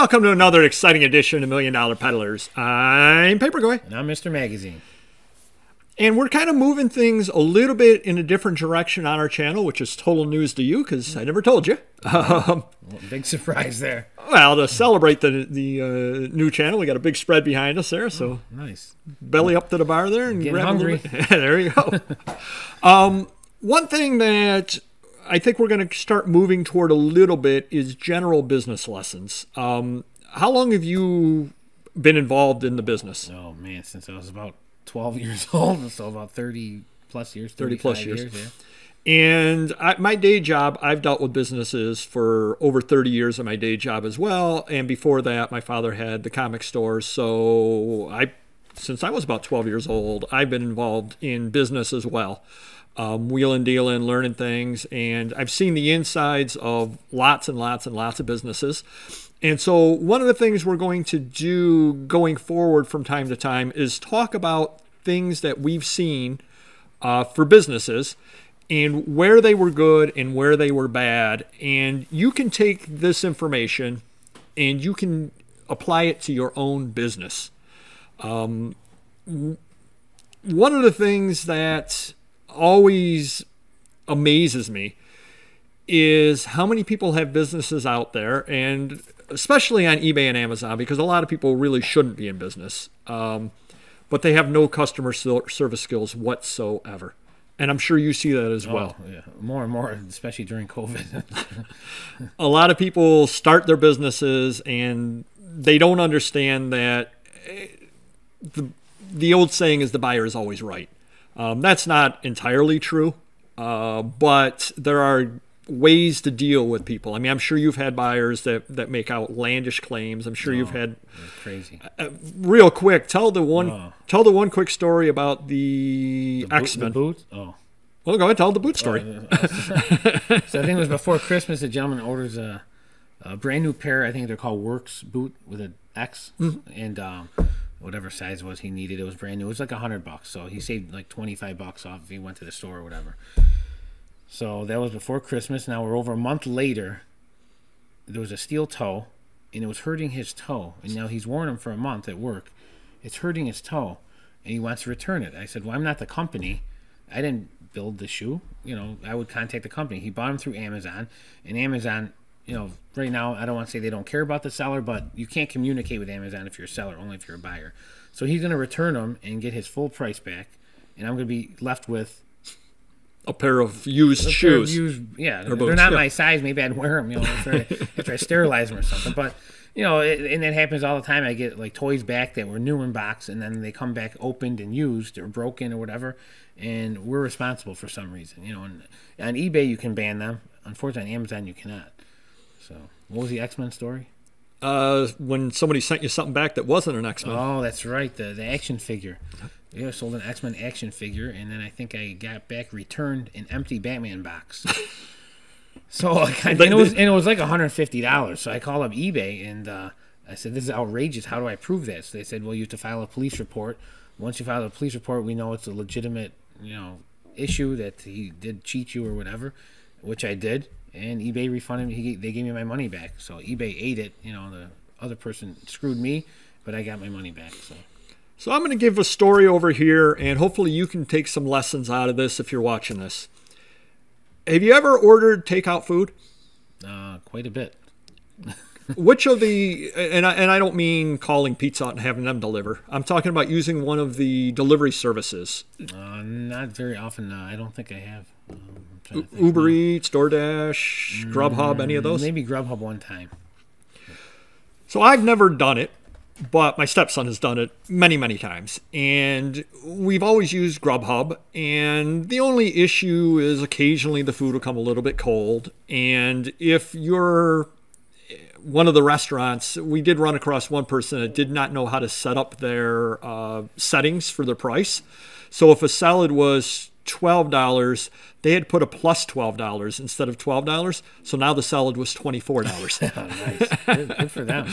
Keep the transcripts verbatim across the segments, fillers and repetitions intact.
Welcome to another exciting edition of Million Dollar Peddlers. I'm Paperboy. And I'm Mister Magazine. And we're kind of moving things a little bit in a different direction on our channel, which is total news to you because I never told you. Um, well, big surprise there. Well, to celebrate the the uh, new channel, we got a big spread behind us there. So oh, nice. Belly up to the bar there and grab hungry. A little bit. There you go. um, one thing that I think we're going to start moving toward a little bit is general business lessons. Um, how long have you been involved in the business? Oh man, since I was about twelve years old, so about thirty plus years. thirty plus years. years yeah. And I, my day job, I've dealt with businesses for over thirty years of my day job as well. And before that, my father had the comic store. So I, since I was about twelve years old, I've been involved in business as well. Um, wheeling, dealing, learning things. And I've seen the insides of lots and lots and lots of businesses. And so one of the things we're going to do going forward from time to time is talk about things that we've seen uh, for businesses and where they were good and where they were bad. And you can take this information and you can apply it to your own business. Um, one of the things that always amazes me is how many people have businesses out there, and especially on eBay and Amazon, because a lot of people really shouldn't be in business, um, but they have no customer service skills whatsoever. And I'm sure you see that as oh, well. Yeah. More and more, especially during COVID. A lot of people start their businesses and they don't understand that the, the old saying is the buyer is always right. Um, that's not entirely true, uh, but there are ways to deal with people. I mean, I'm sure you've had buyers that, that make outlandish claims. I'm sure oh, you've had crazy. Uh, real quick, tell the one oh. tell the one quick story about the, the X-Men. Boot, the boot? Oh, well, go ahead, tell the boot story. Oh, so I think it was before Christmas. A gentleman orders a, a brand new pair. I think they're called Works Boot with an X, mm-hmm. and um, whatever size was he needed, it was brand new. It was like a hundred bucks, so he saved like twenty-five bucks off if he went to the store or whatever. So that was before Christmas. Now we're over a month later. There was a steel toe, and it was hurting his toe. And now he's worn them for a month at work. It's hurting his toe, and he wants to return it. I said, "Well, I'm not the company. I didn't build the shoe. You know, I would contact the company." He bought them through Amazon, and Amazon. You know, right now, I don't want to say they don't care about the seller, but you can't communicate with Amazon if you're a seller, only if you're a buyer. So he's going to return them and get his full price back, and I'm going to be left with a pair of used pair shoes. Of used, yeah, they're, boots, they're not yeah. my size. Maybe I'd wear them, you know, after I, after I sterilize them or something. But, you know, it, and that happens all the time. I get, like, toys back that were new in box, and then they come back opened and used or broken or whatever, and we're responsible for some reason. You know, and on eBay, you can ban them. Unfortunately, on Amazon, you cannot. So, what was the X-Men story? Uh, when somebody sent you something back that wasn't an X-Men. Oh, that's right, the, the action figure. Yeah, I sold an X-Men action figure, and then I think I got back returned an empty Batman box. So, like, I, and, it was, and it was like a hundred fifty dollars, so I called up eBay, and uh, I said, this is outrageous, how do I prove this? So they said, well, you have to file a police report. Once you file a police report, we know it's a legitimate, you know, issue that he did cheat you or whatever, which I did. And eBay refunded me. He, they gave me my money back. So eBay ate it. You know, the other person screwed me, but I got my money back. So, so I'm going to give a story over here, and hopefully you can take some lessons out of this if you're watching this. Have you ever ordered takeout food? Uh, quite a bit. Which of the, and I, and I don't mean calling pizza out and having them deliver. I'm talking about using one of the delivery services. Uh, not very often. Uh, I don't think I have. Um, Uber Eats, DoorDash, mm, Grubhub, any of those? Maybe Grubhub one time. So I've never done it, but my stepson has done it many, many times. And we've always used Grubhub. And the only issue is occasionally the food will come a little bit cold. And if you're one of the restaurants, we did run across one person that did not know how to set up their uh, settings for their price. So if a salad was twelve dollars, they had put a plus twelve dollars instead of twelve dollars. So now the salad was twenty-four dollars. Oh, nice. Good, good for them.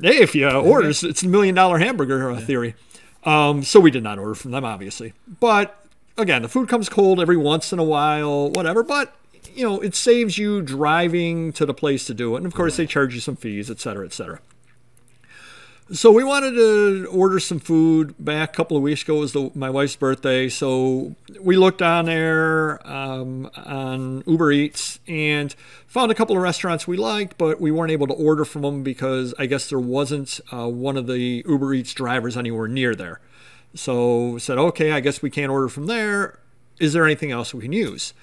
Hey, if you order, it's a million dollar hamburger uh, yeah. theory. Um, so we did not order from them, obviously. But again, the food comes cold every once in a while, whatever. But you know, it saves you driving to the place to do it. And of course, they charge you some fees, et cetera, et cetera. So we wanted to order some food back a couple of weeks ago. It was the, my wife's birthday. So we looked on there um, on Uber Eats and found a couple of restaurants we liked, but we weren't able to order from them because I guess there wasn't uh, one of the Uber Eats drivers anywhere near there. So we said, okay, I guess we can't order from there. Is there anything else we can use?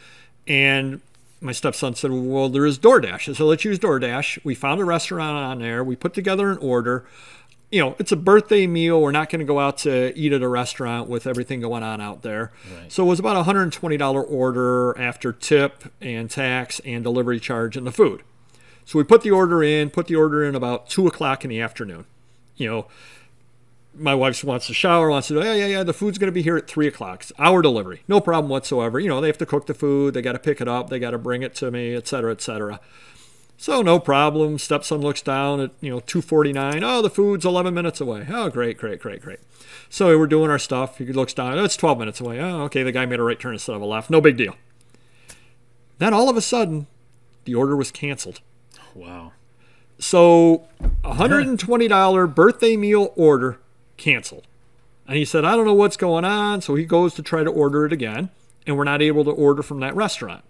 And my stepson said, well, there is DoorDash. I said, let's use DoorDash. We found a restaurant on there. We put together an order. You know, it's a birthday meal. We're not going to go out to eat at a restaurant with everything going on out there. Right. So it was about a one hundred twenty dollar order after tip and tax and delivery charge and the food. So we put the order in, put the order in about two o'clock in the afternoon. You know, my wife wants to shower, wants to do, yeah, yeah, yeah, the food's going to be here at three o'clock. It's hour delivery. No problem whatsoever. You know, they have to cook the food. They got to pick it up. They got to bring it to me, et cetera, et cetera. So no problem. Stepson looks down at, you know, two forty-nine. Oh, the food's eleven minutes away. Oh, great, great, great, great. So we're doing our stuff. He looks down. Oh, it's twelve minutes away. Oh, okay. The guy made a right turn instead of a left. No big deal. Then all of a sudden, the order was canceled. Wow. So one hundred twenty dollar birthday meal order canceled. And he said, I don't know what's going on. So he goes to try to order it again. And we're not able to order from that restaurant.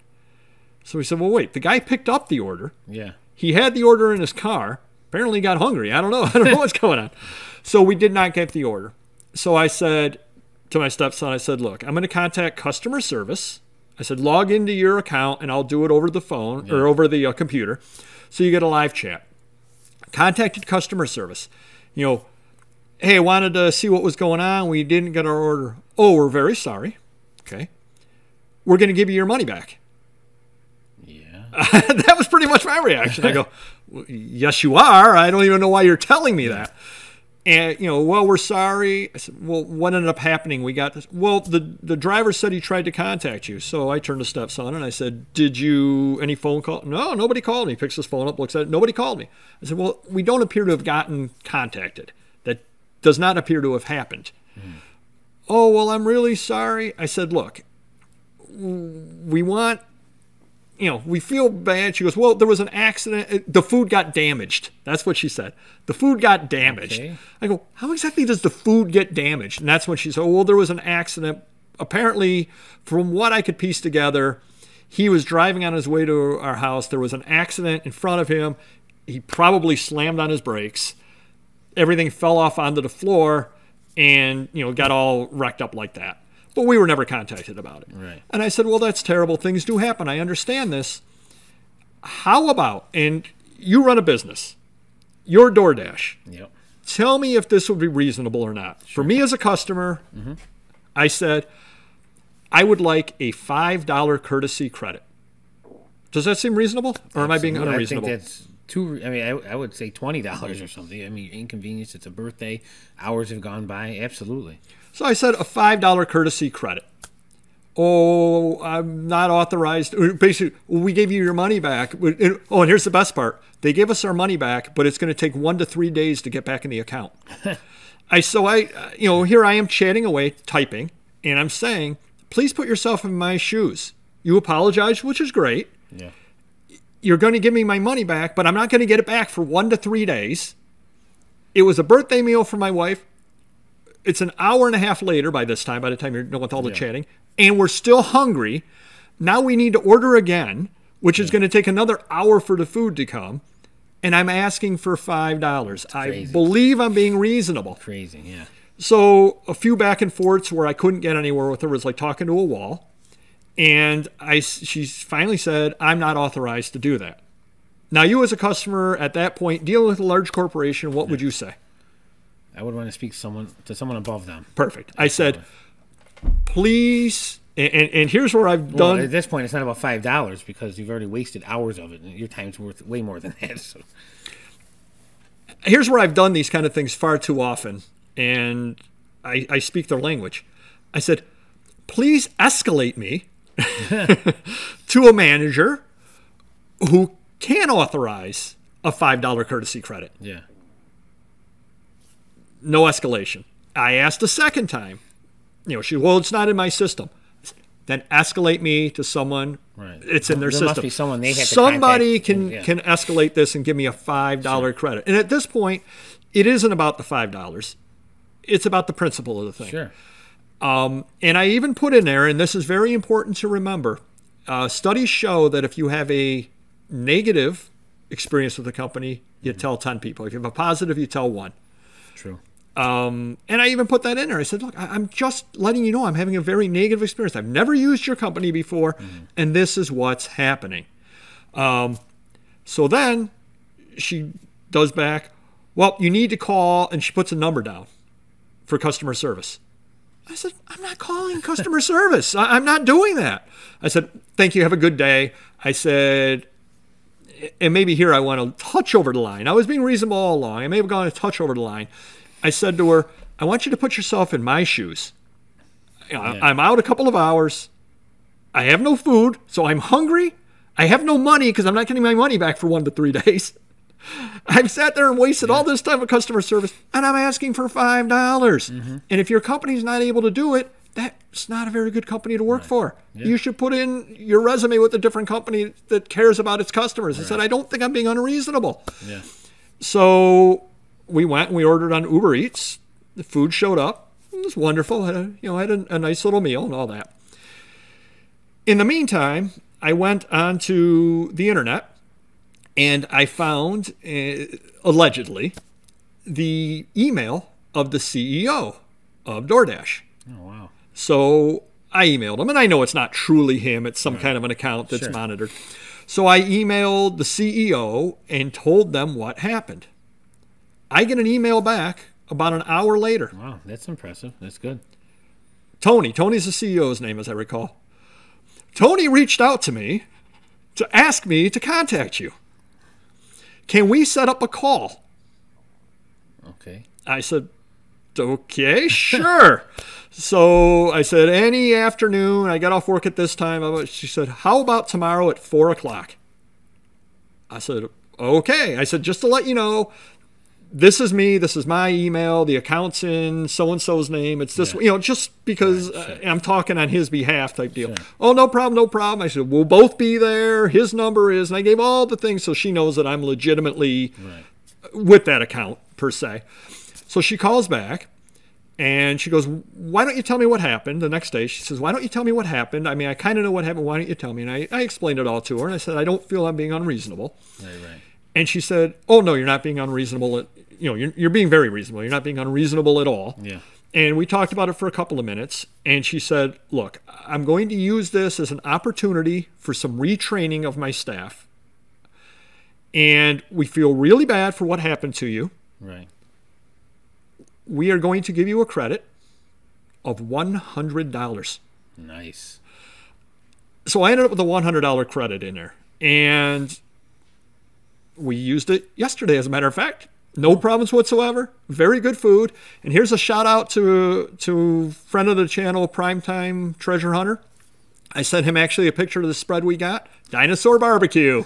So we said, well, wait, the guy picked up the order. Yeah. He had the order in his car. Apparently he got hungry. I don't know. I don't know what's going on. So we did not get the order. So I said to my stepson, I said, look, I'm going to contact customer service. I said, log into your account and I'll do it over the phone yeah. or over the uh, computer. So you get a live chat. Contacted customer service. You know, hey, I wanted to see what was going on. We didn't get our order. Oh, we're very sorry. Okay. We're going to give you your money back. That was pretty much my reaction. I go, well, yes, you are. I don't even know why you're telling me that. And, you know, well, we're sorry. I said, well, what ended up happening? We got this. Well, the, the driver said he tried to contact you. So I turned to stepson and I said, did you, any phone call? No, nobody called me. He picks his phone up, looks at it. Nobody called me. I said, well, we don't appear to have gotten contacted. That does not appear to have happened. Mm. Oh, well, I'm really sorry. I said, look, we want... You know, we feel bad. She goes, well, there was an accident. The food got damaged. That's what she said. The food got damaged. Okay. I go, how exactly does the food get damaged? And that's when she said, well, there was an accident. Apparently, from what I could piece together, he was driving on his way to our house. There was an accident in front of him. He probably slammed on his brakes. Everything fell off onto the floor and, you know, got all wrecked up like that. But we were never contacted about it. Right. And I said, well, that's terrible. Things do happen. I understand this. How about, and you run a business, you're DoorDash. Yep. Tell me if this would be reasonable or not. Sure. For me as a customer, mm-hmm. I said, I would like a five dollar courtesy credit. Does that seem reasonable? Or am Absolutely. I being unreasonable? I think that's too, I mean, I, I would say twenty dollars or something. I mean, inconvenience. It's a birthday. Hours have gone by. Absolutely. So I said a five dollar courtesy credit. Oh, I'm not authorized. Basically, we gave you your money back. Oh, and here's the best part. They gave us our money back, but it's going to take one to three days to get back in the account. I So I, you know, here I am chatting away, typing, and I'm saying, please put yourself in my shoes. You apologize, which is great. Yeah. You're going to give me my money back, but I'm not going to get it back for one to three days. It was a birthday meal for my wife. It's an hour and a half later by this time, by the time you're done with all the yeah. chatting, and we're still hungry. Now we need to order again, which yeah. is going to take another hour for the food to come, and I'm asking for five dollars. I believe I'm being reasonable. Crazy, yeah. So a few back and forths where I couldn't get anywhere with her was like talking to a wall, and I, she finally said, I'm not authorized to do that. Now, you as a customer at that point, dealing with a large corporation, what yeah. would you say? I would want to speak someone to someone above them. Perfect. I said, please, and, and, and here's where I've done. Well, at this point, it's not about five dollars because you've already wasted hours of it, and your time's worth way more than that. So. Here's where I've done these kind of things far too often, and I, I speak their language. I said, please escalate me to a manager who can authorize a five dollar courtesy credit. Yeah. No escalation. I asked a second time. You know, she, well, it's not in my system. Then escalate me to someone Right. It's in their there system. Must be someone they have Somebody to can, and, yeah. can escalate this and give me a five dollar sure. credit. And at this point, it isn't about the five dollars. It's about the principle of the thing. Sure. Um, and I even put in there, and this is very important to remember, uh, studies show that if you have a negative experience with a company, you mm-hmm. tell ten people. If you have a positive, you tell one. True. Um, and I even put that in there. I said, look, I, I'm just letting you know I'm having a very negative experience. I've never used your company before, mm-hmm. and this is what's happening. Um, so then she does back, well, you need to call, and she puts a number down for customer service. I said, I'm not calling customer service. I, I'm not doing that. I said, thank you. Have a good day. I said, and maybe here I went a touch over the line. I was being reasonable all along. I may have gone a touch over the line. I said to her, I want you to put yourself in my shoes. Yeah. I'm out a couple of hours. I have no food, so I'm hungry. I have no money because I'm not getting my money back for one to three days. I've sat there and wasted yeah. all this time with customer service, and I'm asking for five dollars. Mm-hmm. And if your company's not able to do it, that's not a very good company to work right. for. Yeah. You should put in your resume with a different company that cares about its customers. Right. I said, I don't think I'm being unreasonable. Yeah. So we went and we ordered on Uber Eats. The food showed up. It was wonderful. Had a, you know, had a, a nice little meal and all that. In the meantime, I went onto the internet. And I found, uh, allegedly, the email of the C E O of DoorDash. Oh, wow. So I emailed him. And I know it's not truly him. It's some right. kind of an account that's sure. monitored. So I emailed the C E O and told them what happened. I get an email back about an hour later. Wow, that's impressive. That's good. Tony. Tony's the C E O's name, as I recall. Tony reached out to me to ask me to contact you. Can we set up a call? Okay. I said, okay, sure. So I said, any afternoon. I got off work at this time. She said, how about tomorrow at four o'clock? I said, okay. I said, just to let you know, this is me. This is my email. The account's in so-and-so's name. It's this, yeah. you know, just because right, sure. uh, I'm talking on his behalf type deal. Sure. Oh, no problem, no problem. I said, we'll both be there. His number is, and I gave all the things so she knows that I'm legitimately right. with that account per se. So she calls back and she goes, why don't you tell me what happened? The next day she says, why don't you tell me what happened? I mean, I kind of know what happened. Why don't you tell me? And I, I explained it all to her. And I said, I don't feel I'm being unreasonable. Right, right. And she said, oh, no, you're not being unreasonable. At, you know, you're, you're being very reasonable. You're not being unreasonable at all. Yeah. And we talked about it for a couple of minutes. And she said, look, I'm going to use this as an opportunity for some retraining of my staff. And we feel really bad for what happened to you. Right. We are going to give you a credit of one hundred dollars. Nice. So I ended up with a one hundred dollar credit in there. And we used it yesterday, as a matter of fact. No problems whatsoever. Very good food. And here's a shout out to to friend of the channel, Primetime Treasure Hunter. I sent him actually a picture of the spread we got. Dinosaur Barbecue.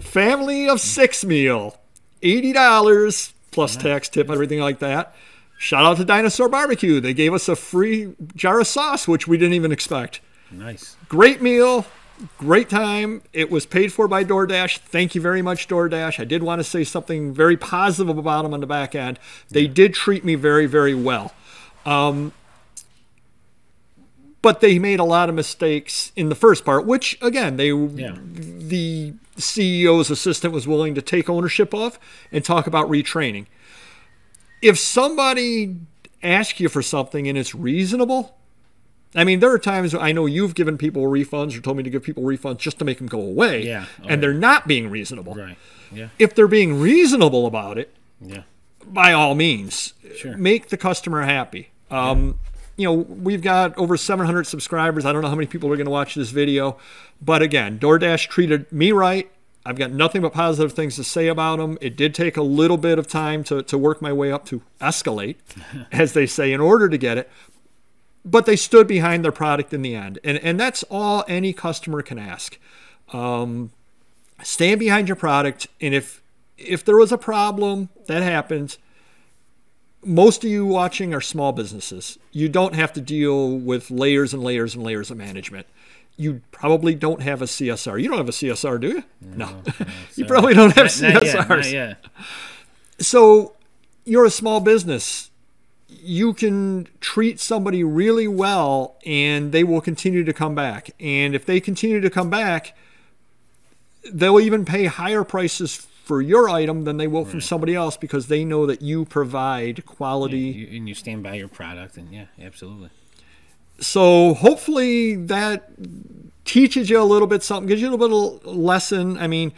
Family of six meal. eighty dollars plus nice. Tax, tip, everything like that. Shout out to Dinosaur Barbecue. They gave us a free jar of sauce, which we didn't even expect. Nice. Great meal. Great time. It was paid for by DoorDash. Thank you very much, DoorDash. I did want to say something very positive about them on the back end. They yeah. did treat me very, very well. Um, but they made a lot of mistakes in the first part, which, again, they yeah. the C E O's assistant was willing to take ownership of and talk about retraining. If somebody asks you for something and it's reasonable, I mean, there are times I know you've given people refunds or told me to give people refunds just to make them go away. Yeah. Oh, and they're not being reasonable. Right. Yeah. If they're being reasonable about it, yeah. by all means, sure. make the customer happy. Um, yeah. You know, we've got over seven hundred subscribers. I don't know how many people are going to watch this video. But again, DoorDash treated me right. I've got nothing but positive things to say about them. It did take a little bit of time to, to work my way up to escalate, as they say, in order to get it. But they stood behind their product in the end. And, and that's all any customer can ask. Um, stand behind your product. And if, if there was a problem, that happens. Most of you watching are small businesses. You don't have to deal with layers and layers and layers of management. you probably don't have a C S R. You don't have a C S R, do you? No. no. no you probably don't have not, C S Rs. Not yet, not yet. So you're a small business. You can treat somebody really well, and they will continue to come back. And if they continue to come back, they'll even pay higher prices for your item than they will right. from somebody else, because they know that you provide quality. Yeah, you, and you stand by your product, and yeah, absolutely. So hopefully that teaches you a little bit something, gives you a little bit of lesson. I mean,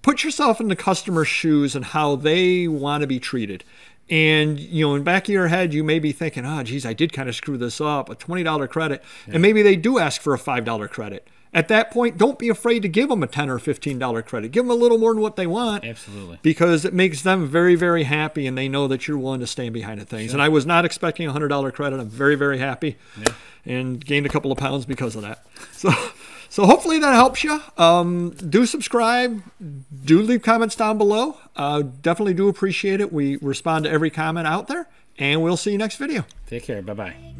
put yourself in the customer's shoes and how they want to be treated. And, you know, in the back of your head, you may be thinking, oh, geez, I did kind of screw this up, a twenty dollar credit. Yeah. And maybe they do ask for a five dollar credit. At that point, don't be afraid to give them a ten or fifteen dollar credit. Give them a little more than what they want. Absolutely. Because it makes them very, very happy, and they know that you're willing to stand behind the things. Sure. And I was not expecting a one hundred dollar credit. I'm very, very happy yeah. and gained a couple of pounds because of that. So so hopefully that helps you. Um, do subscribe. Do leave comments down below. Uh, definitely do appreciate it. We respond to every comment out there, and we'll see you next video. Take care. Bye-bye.